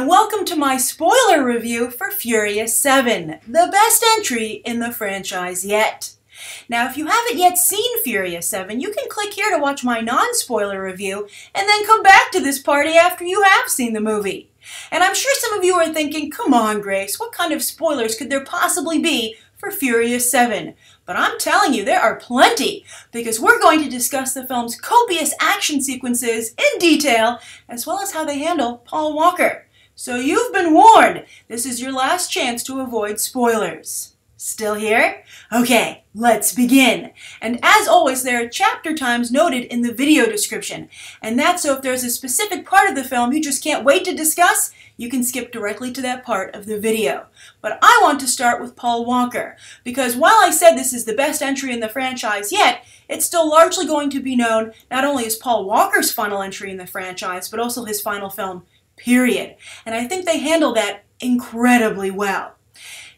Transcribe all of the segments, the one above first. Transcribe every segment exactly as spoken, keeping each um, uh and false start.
and welcome to my spoiler review for Furious seven, the best entry in the franchise yet. Now, if you haven't yet seen Furious seven, you can click here to watch my non-spoiler review and then come back to this party after you have seen the movie. And I'm sure some of you are thinking, come on, Grace, what kind of spoilers could there possibly be for Furious seven? But I'm telling you, there are plenty, because we're going to discuss the film's copious action sequences in detail, as well as how they handle Paul Walker. So you've been warned. This is your last chance to avoid spoilers. Still here? Okay, let's begin. And as always, there are chapter times noted in the video description. And that's so if there's a specific part of the film you just can't wait to discuss, you can skip directly to that part of the video. But I want to start with Paul Walker, because while I said this is the best entry in the franchise yet, it's still largely going to be known not only as Paul Walker's final entry in the franchise, but also his final film, period. And I think they handle that incredibly well.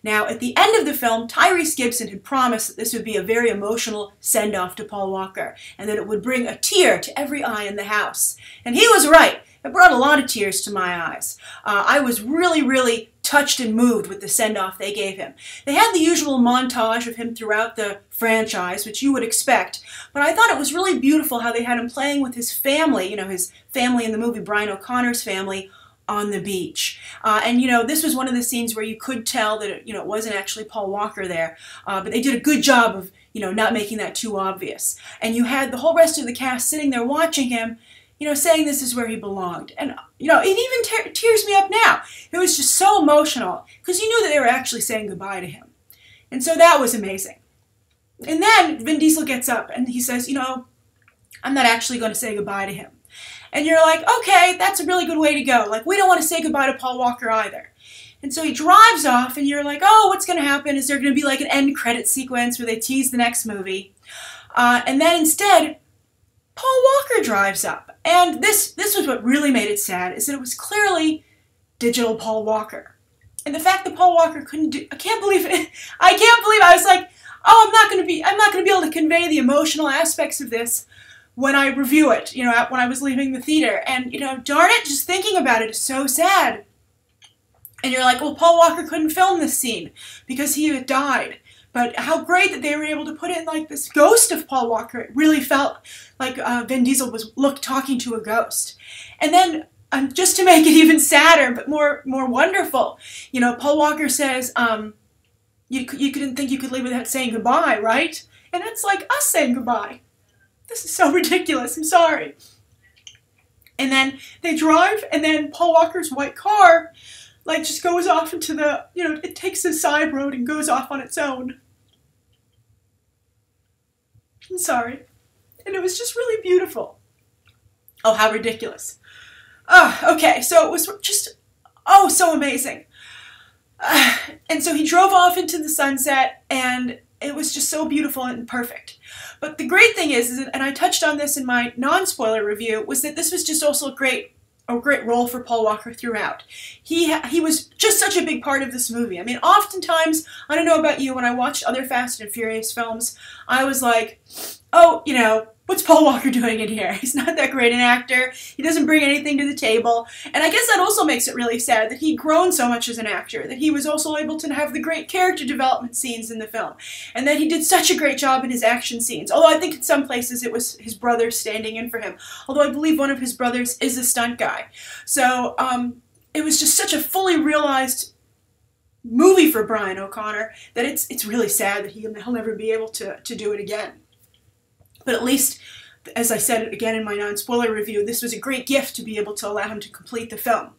Now, at the end of the film, Tyrese Gibson had promised that this would be a very emotional send-off to Paul Walker, and that it would bring a tear to every eye in the house. And he was right. It brought a lot of tears to my eyes. Uh, I was really, really touched and moved with the send-off they gave him. They had the usual montage of him throughout the franchise, which you would expect, but I thought it was really beautiful how they had him playing with his family, you know, his family in the movie, Brian O'Connor's family, on the beach. Uh, and, you know, this was one of the scenes where you could tell that, it, you know, it wasn't actually Paul Walker there, uh, but they did a good job of, you know, not making that too obvious. And you had the whole rest of the cast sitting there watching him, you know, saying this is where he belonged. And, you know, it even te tears me up now. It was just so emotional, because you knew that they were actually saying goodbye to him. And so that was amazing. And then Vin Diesel gets up and he says, you know, I'm not actually going to say goodbye to him. And you're like, okay, that's a really good way to go. Like, we don't want to say goodbye to Paul Walker either. And so he drives off, and you're like, oh, what's going to happen? Is there going to be like an end credit sequence where they tease the next movie? Uh, and then instead, Paul Walker drives up. And this, this was what really made it sad, is that it was clearly digital Paul Walker. And the fact that Paul Walker couldn't do, I can't believe it. I can't believe it. I was like, oh, I'm not going to be, I'm not going to be able to convey the emotional aspects of this when I review it, you know, when I was leaving the theater. And, you know, darn it, just thinking about it is so sad. And you're like, well, Paul Walker couldn't film this scene because he had died. But how great that they were able to put in, like, this ghost of Paul Walker. It really felt like uh, Vin Diesel was look, talking to a ghost. And then, um, just to make it even sadder, but more, more wonderful, you know, Paul Walker says, um, you, you didn't think you could leave without saying goodbye, right? And that's like us saying goodbye. This is so ridiculous, I'm sorry. And then they drive, and then Paul Walker's white car, like, just goes off into the, you know, it takes a side road and goes off on its own. I'm sorry. And it was just really beautiful. Oh, how ridiculous. Oh, okay, so it was just, oh, so amazing. Uh, and so he drove off into the sunset, and it was just so beautiful and perfect. But the great thing is, is and I touched on this in my non-spoiler review, was that this was just also a great, a great role for Paul Walker throughout. He, he was just such a big part of this movie. I mean, oftentimes, I don't know about you, when I watched other Fast and Furious films, I was like, oh, you know, what's Paul Walker doing in here? He's not that great an actor. He doesn't bring anything to the table. And I guess that also makes it really sad that he'd grown so much as an actor, that he was also able to have the great character development scenes in the film, and that he did such a great job in his action scenes. Although I think in some places it was his brother standing in for him. Although I believe one of his brothers is a stunt guy. So um, it was just such a fully realized movie for Brian O'Connor that it's, it's really sad that he, he'll never be able to, to do it again. But at least, as I said again in my non-spoiler review, this was a great gift to be able to allow him to complete the film.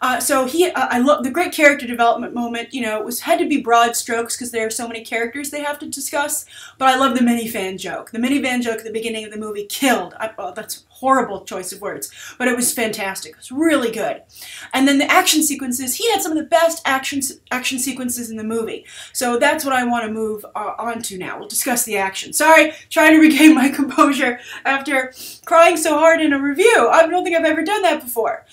Uh, so he, uh, I love the great character development moment. You know, it was had to be broad strokes because there are so many characters they have to discuss. But I love the minivan joke. The minivan joke at the beginning of the movie killed. I, oh, that's a horrible choice of words, but it was fantastic. It was really good. And then the action sequences. He had some of the best action action sequences in the movie. So that's what I want to move uh, on to now. We'll discuss the action. Sorry, trying to regain my composure after crying so hard in a review. I don't think I've ever done that before.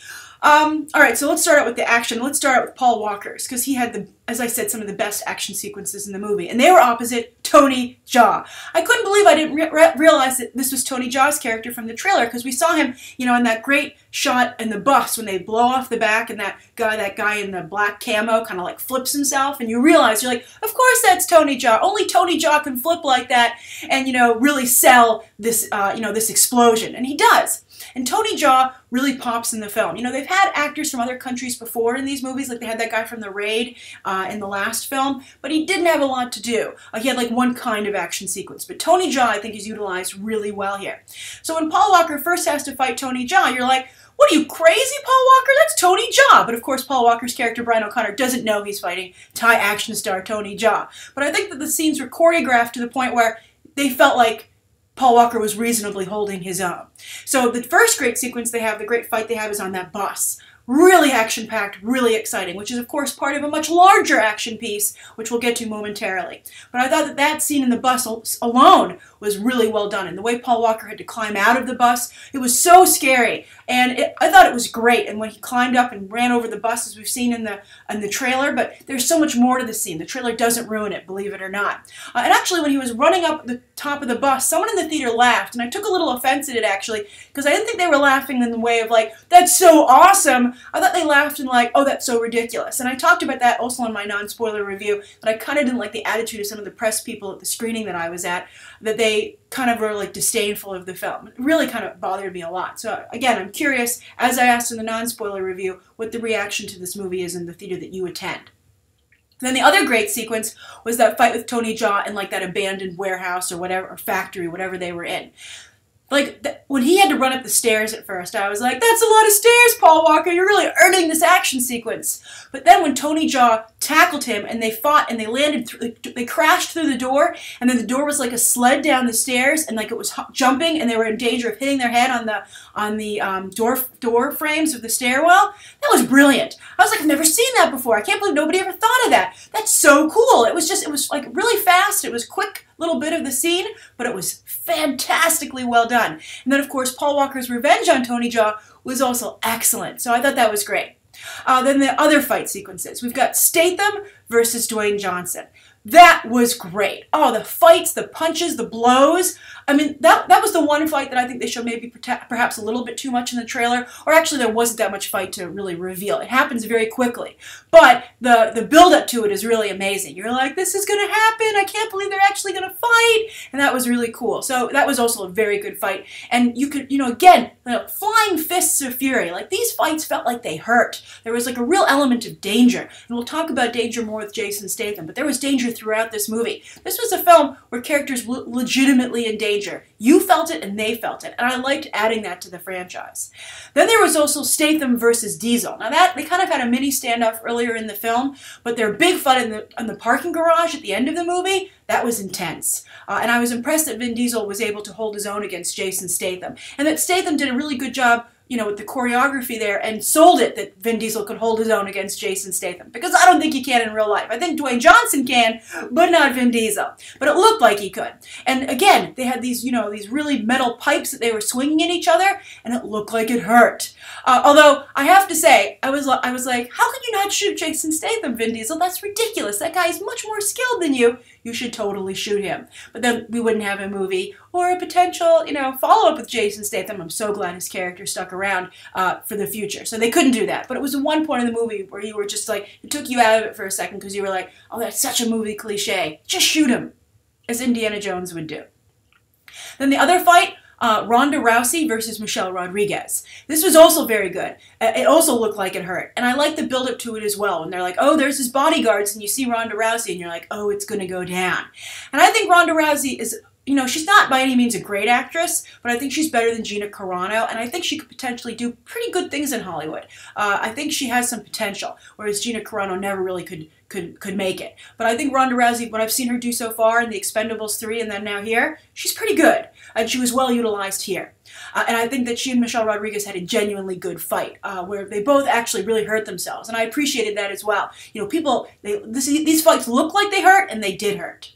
Um, all right, so let's start out with the action. Let's start out with Paul Walker's, because he had, the, as I said, some of the best action sequences in the movie. And they were opposite Tony Jaa. I couldn't believe I didn't re re realize that this was Tony Jaa's character from the trailer, because we saw him, you know, in that great shot in the bus when they blow off the back and that guy, that guy in the black camo kind of like flips himself. And you realize, you're like, of course that's Tony Jaa. Only Tony Jaa can flip like that and, you know, really sell this, uh, you know, this explosion. And he does. And Tony Jaa really pops in the film. You know, they've had actors from other countries before in these movies, like they had that guy from The Raid uh, in the last film, but he didn't have a lot to do. Uh, he had like one kind of action sequence, but Tony Jaa, I think, is utilized really well here. So when Paul Walker first has to fight Tony Jaa, you're like, what are you, crazy, Paul Walker? That's Tony Jaa! But of course, Paul Walker's character, Brian O'Connor, doesn't know he's fighting Thai action star Tony Jaa. But I think that the scenes were choreographed to the point where they felt like Paul Walker was reasonably holding his own. So the first great sequence they have, the great fight they have, is on that bus. Really action-packed, really exciting, which is, of course, part of a much larger action piece, which we'll get to momentarily. But I thought that that scene in the bus alone was really well done, and the way Paul Walker had to climb out of the bus, it was so scary, and it, I thought it was great, and when he climbed up and ran over the bus, as we've seen in the, in the trailer, but there's so much more to the scene. The trailer doesn't ruin it, believe it or not. Uh, and actually, when he was running up the top of the bus, someone in the theater laughed, and I took a little offense at it, actually, because I didn't think they were laughing in the way of, like, that's so awesome. I thought they laughed and, like, oh, that's so ridiculous. And I talked about that also in my non-spoiler review, but I kind of didn't like the attitude of some of the press people at the screening that I was at, that they They kind of were like disdainful of the film. It really kind of bothered me a lot. So again, I'm curious, as I asked in the non-spoiler review, what the reaction to this movie is in the theater that you attend. And then the other great sequence was that fight with Tony Jaa in like that abandoned warehouse or whatever, or factory, whatever they were in. Like, th when he had to run up the stairs at first, I was like, that's a lot of stairs, Paul Walker. You're really earning this action sequence. But then when Tony Jaa tackled him and they fought and they landed, th they crashed through the door, and then the door was like a sled down the stairs, and like it was jumping, and they were in danger of hitting their head on the on the um, door, door frames of the stairwell. That was brilliant. I was like, I've never seen that before. I can't believe nobody ever thought of that. That's so cool. It was just, it was like really fast. It was quick. Little bit of the scene, but it was fantastically well done. And then, of course, Paul Walker's revenge on Tony Jaa was also excellent, so I thought that was great. Uh, then the other fight sequences. We've got Statham versus Dwayne Johnson. That was great. Oh, the fights, the punches, the blows. I mean, that, that was the one fight that I think they showed maybe perhaps a little bit too much in the trailer, or actually there wasn't that much fight to really reveal. It happens very quickly, but the, the build-up to it is really amazing. You're like, this is going to happen. I can't believe they're actually going to fight, and that was really cool. So that was also a very good fight, and you could, you know, again, you know, flying fists of fury. Like, these fights felt like they hurt. There was like a real element of danger, and we'll talk about danger more with Jason Statham, but there was danger throughout this movie. This was a film where characters were legitimately in danger. You felt it and they felt it, and I liked adding that to the franchise. Then there was also Statham versus Diesel. Now that, they kind of had a mini standoff earlier in the film, but their big fight in the, in the parking garage at the end of the movie, that was intense. Uh, and I was impressed that Vin Diesel was able to hold his own against Jason Statham, and that Statham did a really good job, you know, with the choreography there, and sold it that Vin Diesel could hold his own against Jason Statham, because I don't think he can in real life. I think Dwayne Johnson can, but not Vin Diesel. But it looked like he could. And again, they had these, you know, these really metal pipes that they were swinging at each other, and it looked like it hurt. Uh, although I have to say, I was, I was like, how could you not shoot Jason Statham, Vin Diesel? That's ridiculous. That guy is much more skilled than you. You should totally shoot him. But then we wouldn't have a movie or a potential, you know, follow-up with Jason Statham. I'm so glad his character stuck around uh, for the future. So they couldn't do that. But it was the one point in the movie where you were just like, it took you out of it for a second because you were like, oh, that's such a movie cliche. Just shoot him, as Indiana Jones would do. Then the other fight, Uh, Ronda Rousey versus Michelle Rodriguez. This was also very good. Uh, it also looked like it hurt. And I like the build-up to it as well. And they're like, oh, there's his bodyguards. And you see Ronda Rousey, and you're like, oh, it's going to go down. And I think Ronda Rousey is, you know, she's not by any means a great actress, but I think she's better than Gina Carano, and I think she could potentially do pretty good things in Hollywood. Uh, I think she has some potential, whereas Gina Carano never really could could could make it. But I think Ronda Rousey, what I've seen her do so far in The Expendables three and then now here, she's pretty good, and she was well utilized here. Uh, and I think that she and Michelle Rodriguez had a genuinely good fight, uh, where they both actually really hurt themselves, and I appreciated that as well. You know, people, they, this, these fights look like they hurt, and they did hurt.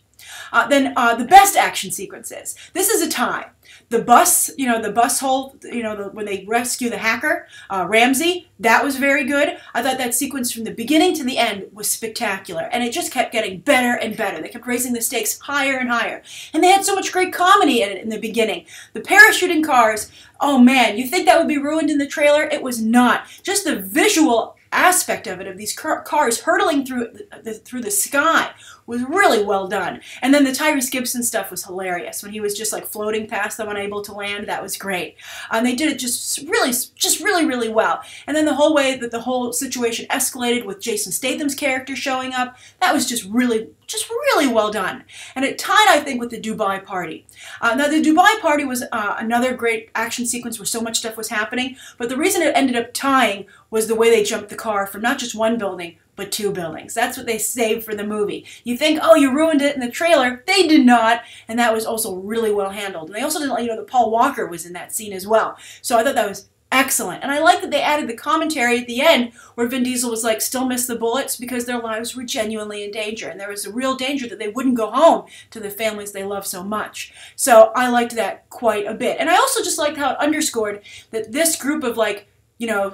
Uh, then uh, the best action sequences. This is a tie. The bus, you know, the bus hold, you know, the, when they rescue the hacker, uh, Ramsey, that was very good. I thought that sequence from the beginning to the end was spectacular. And it just kept getting better and better. They kept raising the stakes higher and higher. And they had so much great comedy in it in the beginning. The parachuting cars, oh man, you think that would be ruined in the trailer? It was not. Just the visual aspect of it, of these car cars hurtling through the, through the sky, was really well done. And then the Tyrese Gibson stuff was hilarious when he was just like floating past them, unable to land. That was great. And um, they did it just really, just really, really well. And then the whole way that the whole situation escalated with Jason Statham's character showing up, that was just really, just really well done. And it tied, I think, with the Dubai party. Uh, now, the Dubai party was uh, another great action sequence where so much stuff was happening, but the reason it ended up tying was the way they jumped the car from not just one building, but two buildings. That's what they saved for the movie. You think, oh, you ruined it in the trailer. They did not, and that was also really well handled. And they also didn't let you know that Paul Walker was in that scene as well. So I thought that was excellent. And I like that they added the commentary at the end where Vin Diesel was like, still miss the bullets because their lives were genuinely in danger. And there was a real danger that they wouldn't go home to the families they love so much. So I liked that quite a bit. And I also just liked how it underscored that this group of, like, you know,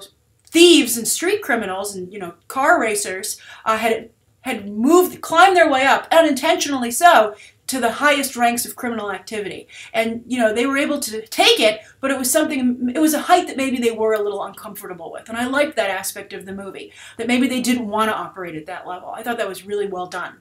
thieves and street criminals and, you know, car racers uh, had had moved, climbed their way up, unintentionally so, to the highest ranks of criminal activity. And, you know, they were able to take it, but it was something, it was a height that maybe they were a little uncomfortable with. And I liked that aspect of the movie, that maybe they didn't want to operate at that level. I thought that was really well done.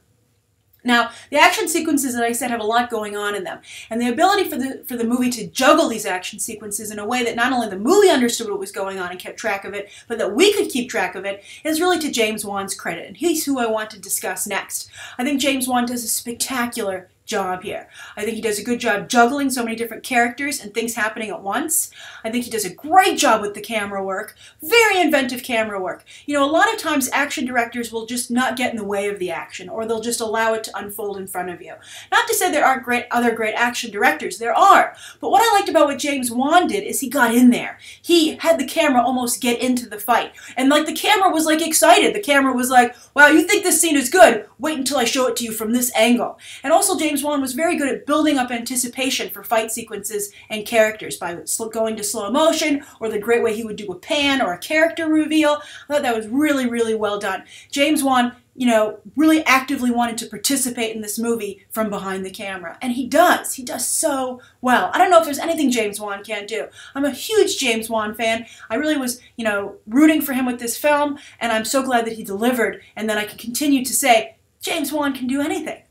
Now, the action sequences, as I said, have a lot going on in them. And the ability for the, for the movie to juggle these action sequences in a way that not only the movie understood what was going on and kept track of it, but that we could keep track of it, is really to James Wan's credit. And he's who I want to discuss next. I think James Wan does a spectacular job here. I think he does a good job juggling so many different characters and things happening at once. I think he does a great job with the camera work. Very inventive camera work. You know, a lot of times action directors will just not get in the way of the action, or they'll just allow it to unfold in front of you. Not to say there aren't great other great action directors. There are. But what I liked about what James Wan did is he got in there. He had the camera almost get into the fight. And like the camera was like excited. The camera was like, wow, you think this scene is good? Wait until I show it to you from this angle. And also James Wan was very good at building up anticipation for fight sequences and characters by going to slow motion, or the great way he would do a pan or a character reveal. I thought that was really, really well done. James Wan, you know, really actively wanted to participate in this movie from behind the camera. And he does. He does so well. I don't know if there's anything James Wan can't do. I'm a huge James Wan fan. I really was, you know, rooting for him with this film, and I'm so glad that he delivered, and that I can continue to say, James Wan can do anything.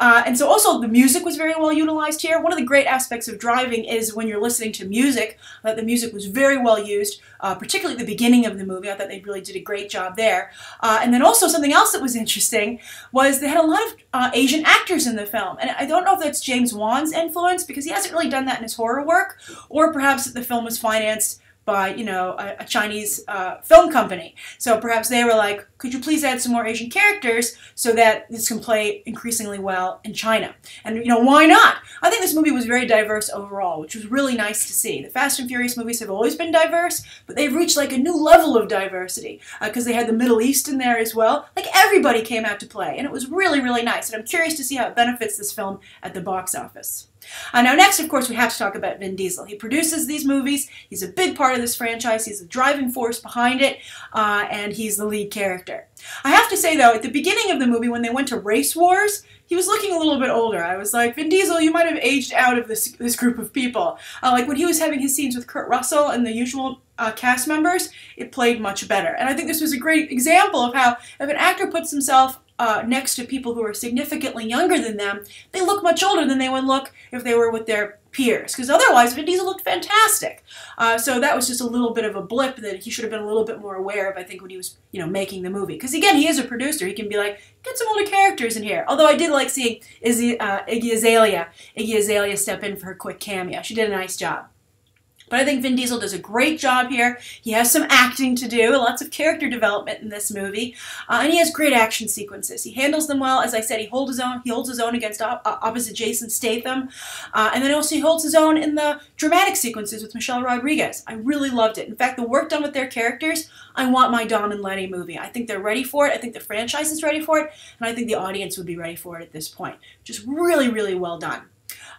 Uh, and so also the music was very well utilized here. One of the great aspects of driving is when you're listening to music, that the music was very well used, uh, particularly at the beginning of the movie. I thought they really did a great job there. Uh, and then also something else that was interesting was they had a lot of uh, Asian actors in the film. And I don't know if that's James Wan's influence, because he hasn't really done that in his horror work, or perhaps that the film was financed by, you know, a, a Chinese uh, film company. So perhaps they were like, could you please add some more Asian characters so that this can play increasingly well in China? And, you know, why not? I think this movie was very diverse overall, which was really nice to see. The Fast and Furious movies have always been diverse, but they've reached like a new level of diversity because uh, they had the Middle East in there as well. Like, everybody came out to play, and it was really, really nice. And I'm curious to see how it benefits this film at the box office. Uh, now next, of course, we have to talk about Vin Diesel. He produces these movies. He's a big part of this franchise. He's the driving force behind it, uh, and he's the lead character. I have to say, though, at the beginning of the movie, when they went to Race Wars, he was looking a little bit older. I was like, Vin Diesel, you might have aged out of this, this group of people. Uh, like, when he was having his scenes with Kurt Russell and the usual uh, cast members, it played much better. And I think this was a great example of how, if an actor puts himself Uh, next to people who are significantly younger than them, they look much older than they would look if they were with their peers, because otherwise Vin Diesel looked fantastic. Uh, so that was just a little bit of a blip that he should have been a little bit more aware of, I think, when he was, you know, making the movie. Because again, he is a producer. He can be like, get some older characters in here. Although I did like seeing Izzy, uh, Iggy Azalea, Iggy Azalea step in for her quick cameo. She did a nice job. But I think Vin Diesel does a great job here. He has some acting to do, lots of character development in this movie, uh, and he has great action sequences. He handles them well. As I said, he holds his own. He holds his own against op opposite Jason Statham, uh, and then also he holds his own in the dramatic sequences with Michelle Rodriguez. I really loved it. In fact, the work done with their characters, I want my Dom and Letty movie. I think they're ready for it. I think the franchise is ready for it, and I think the audience would be ready for it at this point. Just really, really well done.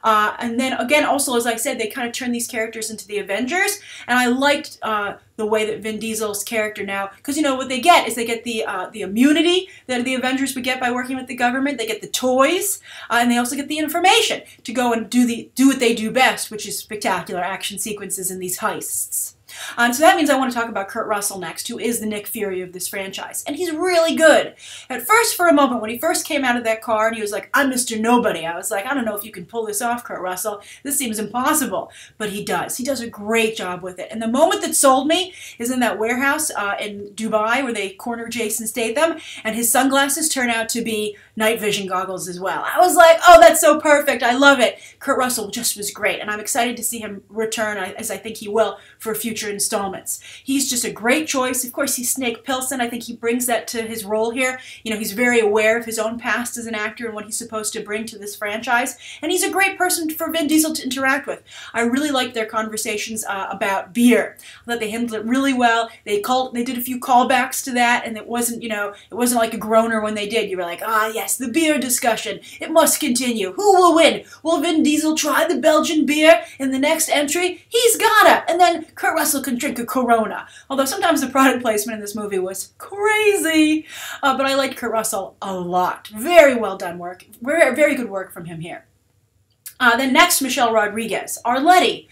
Uh, and then again, also, as I said, they kind of turn these characters into the Avengers, and I liked uh, the way that Vin Diesel's character now, because, you know, what they get is they get the uh, the immunity that the Avengers would get by working with the government, they get the toys, uh, and they also get the information to go and do, the, do what they do best, which is spectacular action sequences in these heists. Um, so that means I want to talk about Kurt Russell next, who is the Nick Fury of this franchise. And he's really good. At first, for a moment, when he first came out of that car and he was like, I'm Mister Nobody, I was like, I don't know if you can pull this off, Kurt Russell. This seems impossible. But he does. He does a great job with it. And the moment that sold me is in that warehouse uh, in Dubai where they corner Jason Statham, and his sunglasses turn out to be night vision goggles as well. I was like, oh, that's so perfect. I love it. Kurt Russell just was great. And I'm excited to see him return, as I think he will, for future installments. He's just a great choice. Of course, he's Snake Plissken. I think he brings that to his role here. You know, he's very aware of his own past as an actor and what he's supposed to bring to this franchise. And he's a great person for Vin Diesel to interact with. I really liked their conversations uh, about beer. I thought they handled it really well. They called, they did a few callbacks to that, and it wasn't, you know, it wasn't like a groaner when they did. You were like, ah, yes, the beer discussion. It must continue. Who will win? Will Vin Diesel try the Belgian beer in the next entry? He's gotta. And then Kurt Russell can drink a Corona. Although sometimes the product placement in this movie was crazy. Uh, but I liked Kurt Russell a lot. Very well done work. Very, very good work from him here. Uh, then next, Michelle Rodriguez, our Letty.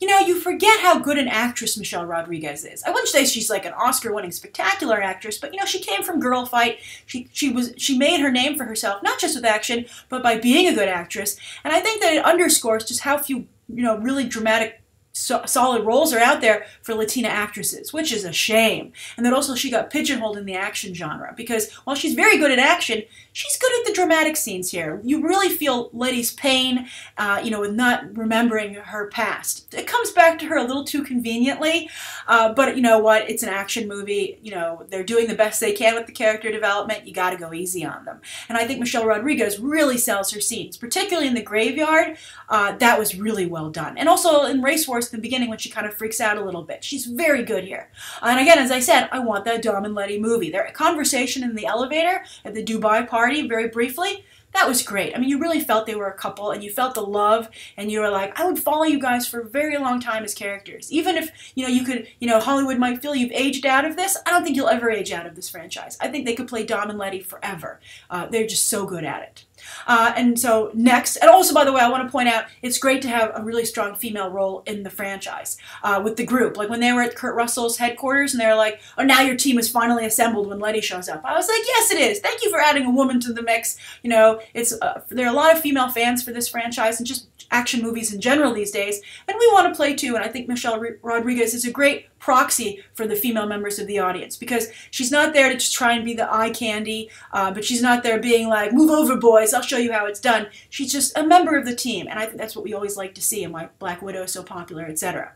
You know, you forget how good an actress Michelle Rodriguez is. I wouldn't say she's like an Oscar-winning spectacular actress, but, you know, she came from Girl Fight. She, she, was, she made her name for herself, not just with action, but by being a good actress. And I think that it underscores just how few, you know, really dramatic So, solid roles are out there for Latina actresses, which is a shame. And that also she got pigeonholed in the action genre, because while she's very good at action, she's good at the dramatic scenes here. You really feel Letty's pain, uh, you know, with not remembering her past. It comes back to her a little too conveniently, uh, but you know what? It's an action movie. You know, they're doing the best they can with the character development. You got to go easy on them. And I think Michelle Rodriguez really sells her scenes, particularly in the graveyard. Uh, that was really well done. And also in Race Wars, the beginning when she kind of freaks out a little bit. She's very good here. And again, as I said, I want that Dom and Letty movie. Their conversation in the elevator at the Dubai party, very briefly, that was great. I mean, you really felt they were a couple, and you felt the love, and you were like, I would follow you guys for a very long time as characters. Even if, you know, you could, you know, Hollywood might feel you've aged out of this, I don't think you'll ever age out of this franchise. I think they could play Dom and Letty forever. Uh, they're just so good at it. Uh, and so next, and also, by the way, I want to point out, it's great to have a really strong female role in the franchise uh, with the group. Like when they were at Kurt Russell's headquarters and they were like, oh, now your team is finally assembled when Letty shows up. I was like, yes, it is. Thank you for adding a woman to the mix. You know, it's uh, there are a lot of female fans for this franchise and just action movies in general these days. And we want to play too. And I think Michelle Rodriguez is a great proxy for the female members of the audience, because she's not there to just try and be the eye candy, uh, but she's not there being like, move over, boys, I'll show you how it's done. She's just a member of the team, and I think that's what we always like to see and why Black Widow is so popular, et cetera.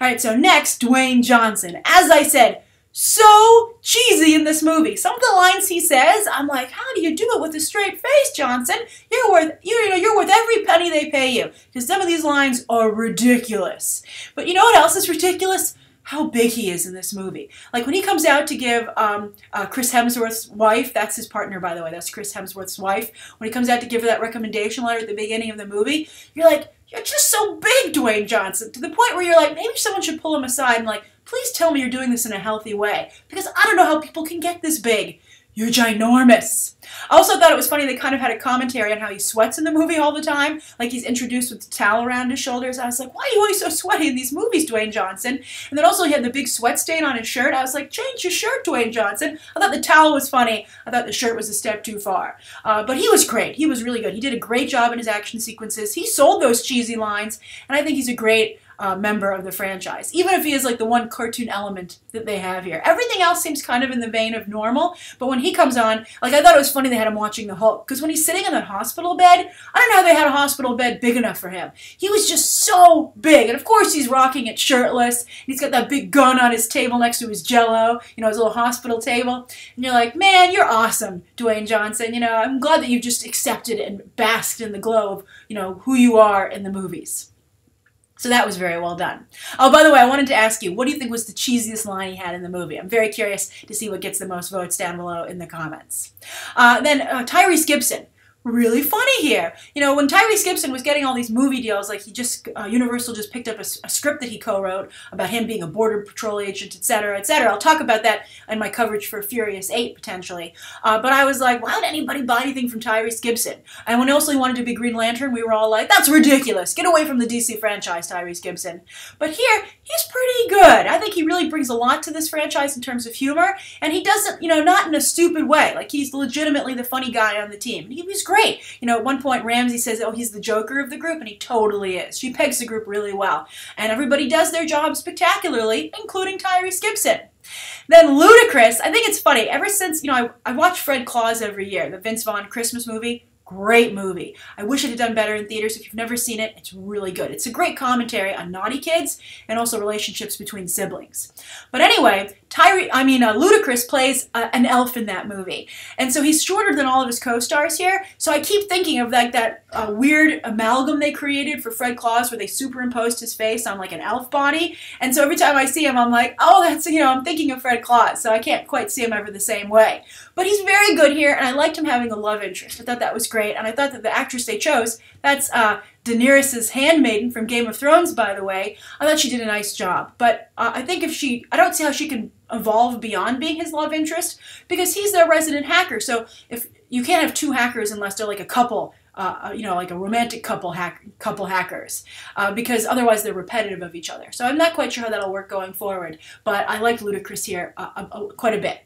All right, so next, Dwayne Johnson. As I said, so cheesy in this movie. Some of the lines he says, I'm like, how do you do it with a straight face, Johnson? You're worth, you know, you're worth every penny they pay you, because some of these lines are ridiculous. But you know what else is ridiculous? How big he is in this movie. Like when he comes out to give um, uh, Chris Hemsworth's wife, that's his partner, by the way, that's Chris Hemsworth's wife. When he comes out to give her that recommendation letter at the beginning of the movie, you're like, you're just so big, Dwayne Johnson, to the point where you're like, maybe someone should pull him aside and like, please tell me you're doing this in a healthy way, because I don't know how people can get this big. You're ginormous. I also thought it was funny they kind of had a commentary on how he sweats in the movie all the time. Like he's introduced with the towel around his shoulders. I was like, why are you always so sweaty in these movies, Dwayne Johnson? And then also he had the big sweat stain on his shirt. I was like, change your shirt, Dwayne Johnson. I thought the towel was funny. I thought the shirt was a step too far. Uh, but he was great. He was really good. He did a great job in his action sequences. He sold those cheesy lines. And I think he's a great uh, member of the franchise, even if he is like the one cartoon element that they have here. Everything else seems kind of in the vein of normal, but when he comes on, like, I thought it was funny they had him watching the Hulk, because when he's sitting on that hospital bed, I don't know how they had a hospital bed big enough for him. He was just so big, and of course he's rocking it shirtless, and he's got that big gun on his table next to his Jell-O, you know, his little hospital table, and you're like, man, you're awesome, Dwayne Johnson, you know, I'm glad that you've just accepted and basked in the glow of, you know, who you are in the movies. So that was very well done. Oh, by the way, I wanted to ask you, what do you think was the cheesiest line he had in the movie? I'm very curious to see what gets the most votes down below in the comments. Uh, then uh, Tyrese Gibson. Really funny here. You know, when Tyrese Gibson was getting all these movie deals, like he just, uh, Universal just picked up a, a script that he co-wrote about him being a border patrol agent, et cetera, et cetera. I'll talk about that in my coverage for Furious eight, potentially. Uh, but I was like, why would anybody buy anything from Tyrese Gibson? And when also he wanted to be Green Lantern, we were all like, that's ridiculous. Get away from the D C franchise, Tyrese Gibson. But here, he's pretty good. I think he really brings a lot to this franchise in terms of humor. And he doesn't, you know, not in a stupid way. Like, he's legitimately the funny guy on the team. He was great. You know, at one point Ramsey says, oh, he's the Joker of the group, and he totally is. She pegs the group really well. And everybody does their job spectacularly, including Tyrese Gibson. Then Ludacris, I think it's funny, ever since, you know, I, I watch Fred Claus every year, the Vince Vaughn Christmas movie. Great movie. I wish it had done better in theaters. If you've never seen it, it's really good. It's a great commentary on naughty kids and also relationships between siblings. But anyway, Tyree, I mean, uh, Ludacris plays uh, an elf in that movie. And so he's shorter than all of his co-stars here. So I keep thinking of like that uh, weird amalgam they created for Fred Claus where they superimposed his face on like an elf body. And so every time I see him, I'm like, oh, that's, you know, I'm thinking of Fred Claus. So I can't quite see him ever the same way. But he's very good here, and I liked him having a love interest. I thought that was great. And I thought that the actress they chose, that's uh, Daenerys' handmaiden from Game of Thrones, by the way, I thought she did a nice job. But uh, I think if she, I don't see how she can evolve beyond being his love interest, because he's their resident hacker. So if you can't have two hackers unless they're like a couple, uh, you know, like a romantic couple, hack, couple hackers, uh, because otherwise they're repetitive of each other. So I'm not quite sure how that'll work going forward, but I like Ludacris here uh, uh, quite a bit.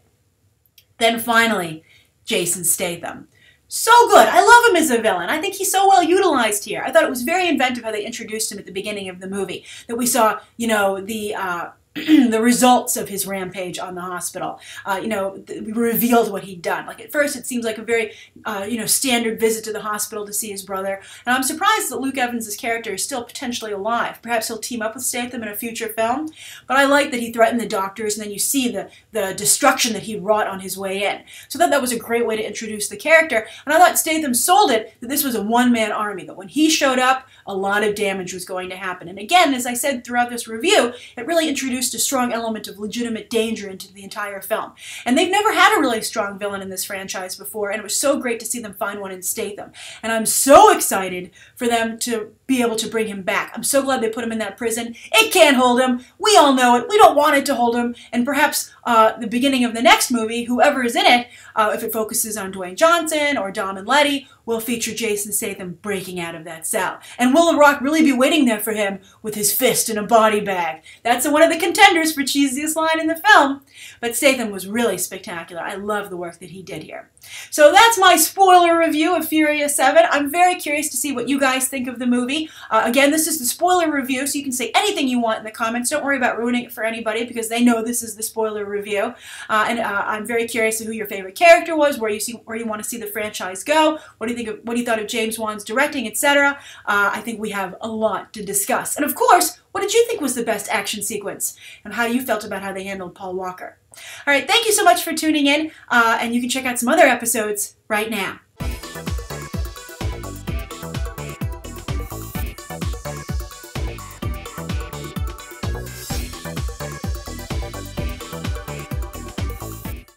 Then finally, Jason Statham. So good. I love him as a villain. I think he's so well utilized here. I thought it was very inventive how they introduced him at the beginning of the movie, that we saw, you know, the uh, the results of his rampage on the hospital. Uh, you know, we revealed what he'd done. Like, at first it seems like a very, uh, you know, standard visit to the hospital to see his brother. And I'm surprised that Luke Evans' character is still potentially alive. Perhaps he'll team up with Statham in a future film. But I like that he threatened the doctors, and then you see the, the destruction that he wrought on his way in. So I thought that was a great way to introduce the character. And I thought Statham sold it that this was a one-man army, that when he showed up, a lot of damage was going to happen. And again, as I said throughout this review, it really introduced a strong element of legitimate danger into the entire film. And they've never had a really strong villain in this franchise before, and it was so great to see them find one in Statham. And I'm so excited for them to be able to bring him back. I'm so glad they put him in that prison. It can't hold him. We all know it. We don't want it to hold him. And perhaps uh, the beginning of the next movie, whoever is in it, uh, if it focuses on Dwayne Johnson or Dom and Letty, will feature Jason Statham breaking out of that cell. And will The Rock really be waiting there for him with his fist in a body bag? That's one of the contenders for cheesiest line in the film. But Statham was really spectacular. I love the work that he did here. So that's my spoiler review of Furious seven. I'm very curious to see what you guys think of the movie. Uh, again, this is the spoiler review, so you can say anything you want in the comments. Don't worry about ruining it for anybody, because they know this is the spoiler review. Uh, and uh, I'm very curious to who your favorite character was, where you see, where you want to see the franchise go, what do you think of, what do you thought of James Wan's directing, et cetera. Uh, I think we have a lot to discuss. And of course, what did you think was the best action sequence, and how you felt about how they handled Paul Walker? All right, thank you so much for tuning in, uh, and you can check out some other episodes right now.